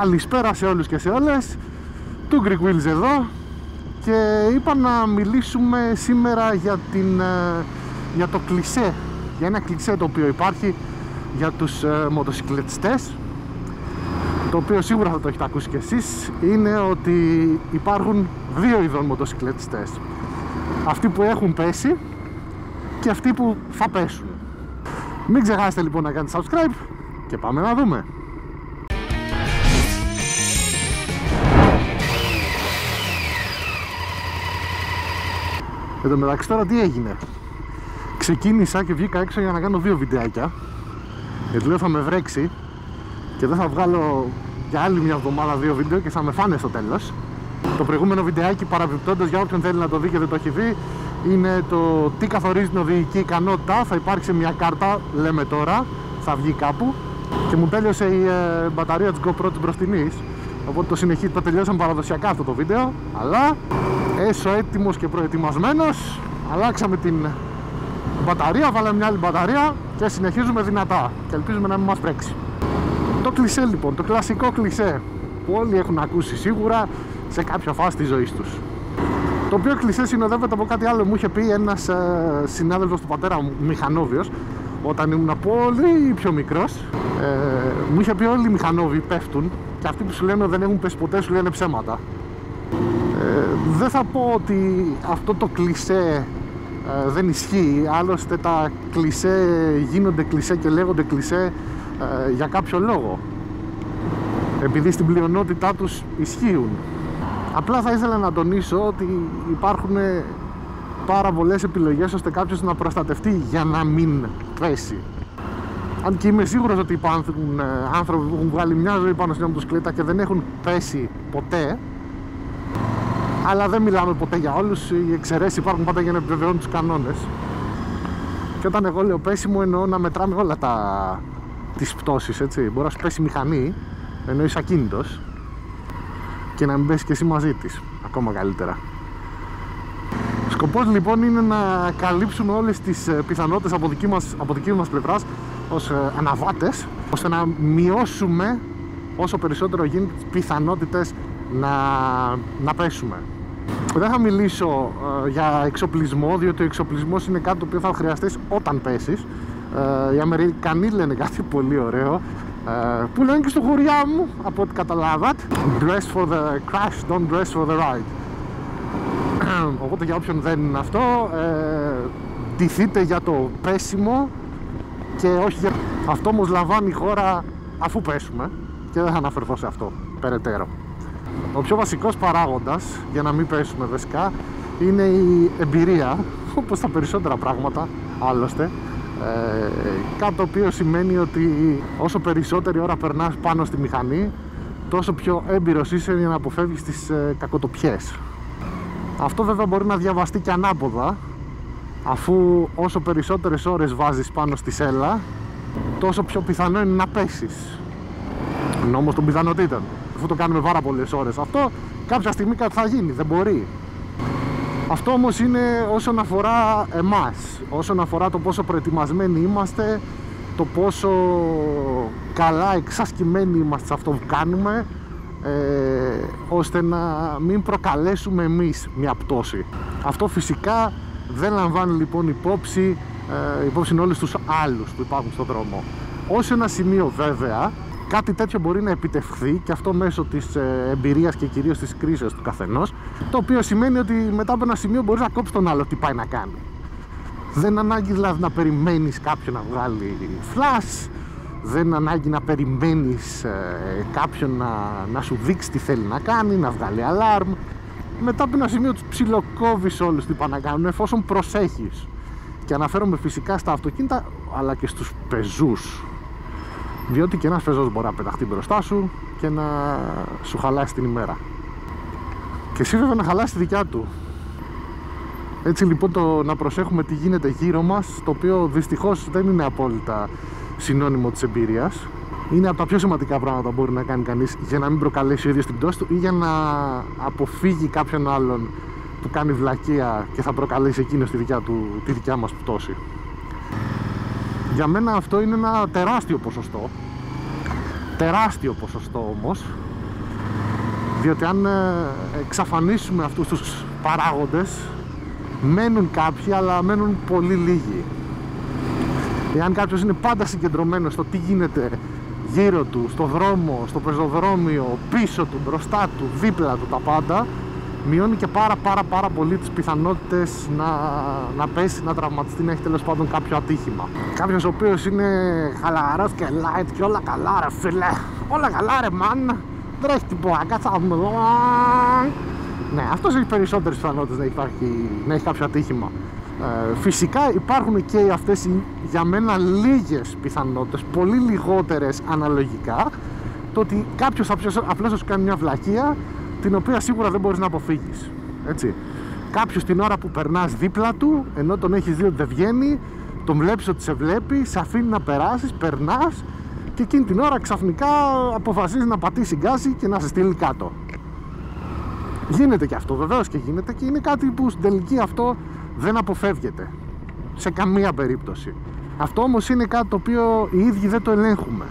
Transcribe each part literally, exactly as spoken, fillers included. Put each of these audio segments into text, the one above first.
Καλησπέρα σε όλους και σε όλες, του Greek Wheels εδώ, και είπα να μιλήσουμε σήμερα για, την, για το κλισέ, για ένα κλισέ το οποίο υπάρχει για τους ε, μοτοσυκλετιστές, το οποίο σίγουρα θα το έχετε ακούσει κι εσείς. Είναι ότι υπάρχουν δύο ειδών μοτοσυκλετιστές: αυτοί που έχουν πέσει και αυτοί που θα πέσουν. Μην ξεχάσετε λοιπόν να κάνετε subscribe και πάμε να δούμε. Εν τω μεταξύ, τώρα τι έγινε? Ξεκίνησα και βγήκα έξω για να κάνω δύο βιντεάκια, γιατί λέω θα με βρέξει και δεν θα βγάλω για άλλη μια εβδομάδα δύο βίντεο και θα με φάνε στο τέλος. Το προηγούμενο βιντεάκι, παραπιπτόντως, για όποιον θέλει να το δει και δεν το έχει δει, είναι το τι καθορίζει την οδηγική ικανότητα. Θα υπάρξει μια κάρτα, λέμε τώρα, θα βγει κάπου, και μου τέλειωσε η ε, μπαταρία της GoPro της μπροστινής, οπότε το, συνεχί... το τελειώσαμε παραδοσιακά αυτό το βίντεο, αλλά έσω έτοιμος και προετοιμασμένος, αλλάξαμε την μπαταρία, βάλαμε μια άλλη μπαταρία και συνεχίζουμε δυνατά και ελπίζουμε να μην μας πρέξει. Το κλισέ λοιπόν, το κλασικό κλισέ που όλοι έχουν ακούσει σίγουρα σε κάποια φάση της ζωής τους, το οποίο κλισέ συνοδεύεται από κάτι άλλο. Μου είχε πει ένας ε, συνάδελφος του πατέρα μου, μηχανόβιος, όταν ήμουν πολύ πιο μικρός, ε, μου είχε πει όλοι οι μηχανόβοι πέφτουν και αυτοί που σου λένε δεν έχουν πέσει ποτέ σου λένε ψέματα. Ε, δεν θα πω ότι αυτό το κλισέ ε, δεν ισχύει, άλλωστε τα κλισέ γίνονται κλισέ και λέγονται κλισέ ε, για κάποιο λόγο, επειδή στην πλειονότητά τους ισχύουν. Απλά θα ήθελα να τονίσω ότι υπάρχουν πάρα πολλές επιλογές ώστε κάποιος να προστατευτεί για να μην πέσει. Αν και είμαι σίγουρος ότι υπάρχουν άνθρωποι που έχουν βγάλει μια ζωή πάνω στην μοτοσυκλέτα και δεν έχουν πέσει ποτέ, αλλά δεν μιλάμε ποτέ για όλους, οι εξαιρέσεις υπάρχουν πάντα για να επιβεβαιώνουν τους κανόνες. Και όταν εγώ λέω πέσιμο, εννοώ να μετράμε όλα τα... τις πτώσεις, έτσι. Μπορεί να σου πέσει μηχανή, ενώ είσαι ακίνητος, και να μην πέσει και εσύ μαζί της, ακόμα καλύτερα. Σκοπός λοιπόν είναι να καλύψουμε όλες τις πιθανότητες από δική μας, από δική μας πλευράς ως ε, αναβάτες, ώστε να μειώσουμε όσο περισσότερο γίνεται τις πιθανότητες να, να πέσουμε. Δεν θα μιλήσω ε, για εξοπλισμό, διότι ο εξοπλισμός είναι κάτι το οποίο θα χρειαστείς όταν πέσεις. Ε, οι Αμερικανοί λένε κάτι πολύ ωραίο, ε, που λένε και στο χωριά μου, από ό,τι καταλάβατε: dress for the crash, don't dress for the ride. Οπότε για όποιον δεν είναι αυτό, ε, ντυθείτε για το πέσιμο και όχι για... Αυτό όμως λαμβάνει η χώρα αφού πέσουμε και δεν θα αναφερθώ σε αυτό περαιτέρω. Ο πιο βασικός παράγοντας για να μην πέσουμε βασικά είναι η εμπειρία, όπως τα περισσότερα πράγματα άλλωστε, ε, κάτι το οποίο σημαίνει ότι όσο περισσότερη ώρα περνάς πάνω στη μηχανή, τόσο πιο έμπειρος είσαι για να αποφεύγεις τις ε, κακοτοπιές. Αυτό βέβαια μπορεί να διαβαστεί και ανάποδα, αφού όσο περισσότερες ώρες βάζεις πάνω στη σέλα, τόσο πιο πιθανό είναι να πέσεις. Νόμος των πιθανότητων. Αφού το κάνουμε πάρα πολλές ώρες αυτό, κάποια στιγμή κάτι θα γίνει, δεν μπορεί. Αυτό όμως είναι όσον αφορά εμάς, όσον αφορά το πόσο προετοιμασμένοι είμαστε, το πόσο καλά εξασκημένοι είμαστε σε αυτό που κάνουμε, Ε, ώστε να μην προκαλέσουμε εμείς μια πτώση. Αυτό φυσικά δεν λαμβάνει λοιπόν υπόψη ε, υπόψη όλους τους άλλους που υπάρχουν στον δρόμο. Ως ένα σημείο βέβαια κάτι τέτοιο μπορεί να επιτευχθεί, και αυτό μέσω της ε, εμπειρίας και κυρίως της κρίσης του καθενός, το οποίο σημαίνει ότι μετά από ένα σημείο μπορείς να κόψεις τον άλλο τι πάει να κάνει. Δεν ανάγκη δηλαδή να περιμένεις κάποιον να βγάλει flash. Δεν ανάγκη να περιμένεις ε, κάποιον να, να σου δείξει τι θέλει να κάνει, να βγάλει αλάρμ. Μετά από ένα σημείο τους ψιλοκόβεις όλους τι πάνε να κάνουν, εφόσον προσέχεις. Και αναφέρομαι φυσικά στα αυτοκίνητα, αλλά και στους πεζούς. Διότι και ένας πεζός μπορεί να πεταχτεί μπροστά σου και να σου χαλάσει την ημέρα. Και εσύ βέβαια να χαλάσει τη δικιά του. Έτσι λοιπόν, το να προσέχουμε τι γίνεται γύρω μας, το οποίο δυστυχώς δεν είναι απόλυτα συνώνυμο της εμπειρίας, είναι από τα πιο σημαντικά πράγματα που μπορεί να κάνει κανείς για να μην προκαλέσει ο ίδιος την πτώση του ή για να αποφύγει κάποιον άλλον που κάνει βλακεία και θα προκαλέσει εκείνος τη δικιά, του, τη δικιά μας πτώση. Για μένα αυτό είναι ένα τεράστιο ποσοστό τεράστιο ποσοστό όμως, διότι αν εξαφανίσουμε αυτούς τους παράγοντες μένουν κάποιοι, αλλά μένουν πολύ λίγοι. Εάν κάποιος είναι πάντα συγκεντρωμένος στο τι γίνεται γύρω του, στο δρόμο, στο πεζοδρόμιο, πίσω του, μπροστά του, δίπλα του, τα πάντα, μειώνει και πάρα πάρα πάρα πολύ τις πιθανότητες να, να πέσει, να τραυματιστεί, να έχει τέλος πάντων κάποιο ατύχημα. Κάποιος ο οποίος είναι χαλαρός και light και όλα καλά ρε φίλε, όλα καλά ρε man, τρέχει την πόρα, κάτσα μου εδώ. Ναι, αυτός έχει περισσότερες πιθανότητες να, υπάρχει, να έχει κάποιο ατύχημα. Ε, φυσικά υπάρχουν και αυτές οι, για μένα, λίγες πιθανότητες, πολύ λιγότερες αναλογικά, το ότι κάποιος απλώς σου κάνει μια βλακεία την οποία σίγουρα δεν μπορείς να αποφύγεις, έτσι. Κάποιος την ώρα που περνάς δίπλα του, ενώ τον έχεις δει ότι δεν βγαίνει, τον βλέπεις ότι σε βλέπει, σε αφήνει να περάσεις, περνάς και εκείνη την ώρα ξαφνικά αποφασίζει να πατήσει γκάζι και να σε στείλει κάτω. Γίνεται και αυτό, βεβαίως και γίνεται, και είναι κάτι που στην τελική αυτό δεν αποφεύγεται σε καμία περίπτωση. Αυτό όμως είναι κάτι το οποίο οι ίδιοι δεν το ελέγχουμε.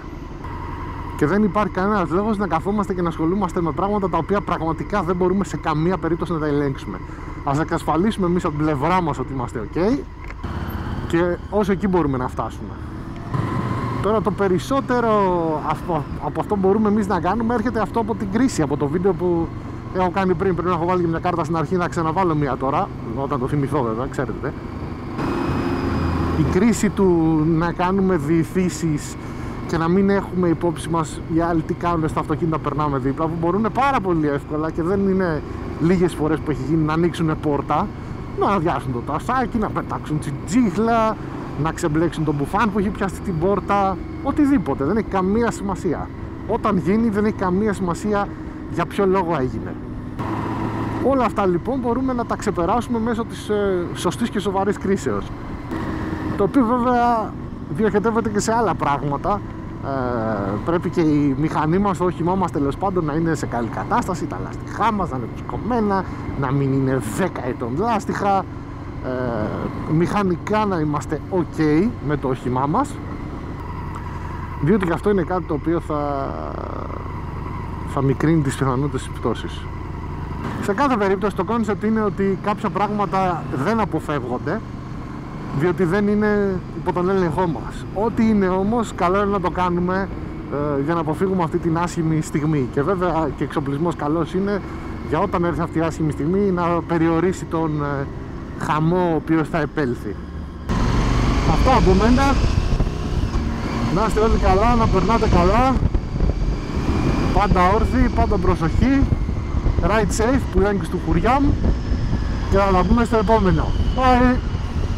Και δεν υπάρχει κανένας λόγος να καθόμαστε και να ασχολούμαστε με πράγματα τα οποία πραγματικά δεν μπορούμε σε καμία περίπτωση να τα ελέγξουμε. Ας εξασφαλίσουμε εμείς από την πλευρά μας ότι είμαστε ok και όσο εκεί μπορούμε να φτάσουμε. Τώρα το περισσότερο από, από αυτό που μπορούμε εμείς να κάνουμε έρχεται αυτό από την κρίση, από το βίντεο που έχω κάνει πριν. Πρέπει να έχω βάλει και μια κάρτα στην αρχή, να ξαναβάλω μια τώρα, όταν το θυμηθώ βέβαια, ξέρετε. Η κρίση του να κάνουμε διηθήσεις και να μην έχουμε υπόψη μας οι άλλοι τι κάνουν στα αυτοκίνητα περνάμε δίπλα, που μπορούν πάρα πολύ εύκολα, και δεν είναι λίγες φορές που έχει γίνει, να ανοίξουν πόρτα, να αδειάσουν το τασάκι, να πετάξουν την τσίχλα, να ξεμπλέξουν τον μπουφάν που έχει πιάσει την πόρτα, οτιδήποτε, δεν έχει καμία σημασία. Όταν γίνει δεν έχει καμία σημασία για ποιο λόγο έγινε. Όλα αυτά λοιπόν μπορούμε να τα ξεπεράσουμε μέσω της ε, σωστής και σοβαρής κρίσεως, το οποίο βέβαια διοχετεύεται και σε άλλα πράγματα. Ε, πρέπει και η μηχανή μας, το όχημά μας τέλος πάντων, να είναι σε καλή κατάσταση, τα λάστιχά μας να είναι κουσκωμένα, να μην είναι δέκα ετών λάστιχα, ε, μηχανικά να είμαστε ok με το όχημά μας, διότι και αυτό είναι κάτι το οποίο θα, θα μικρύνει τις πιθανότητες της πτώσης. Σε κάθε περίπτωση το concept είναι ότι κάποια πράγματα δεν αποφεύγονται, διότι δεν είναι υπό τον έλεγχό μας. Ό,τι είναι όμως, καλό είναι να το κάνουμε ε, για να αποφύγουμε αυτή την άσχημη στιγμή. Και βέβαια και εξοπλισμός καλός είναι για όταν έρθει αυτή η άσχημη στιγμή να περιορίσει τον ε, χαμό ο οποίος θα επέλθει. Αυτά από μένα. Να είστε όλοι καλά, να περνάτε καλά. Πάντα όρθιοι, πάντα προσοχή. Ride safe που λένε και στο χουριά μου. Και να τα πούμε στο επόμενο. Bye!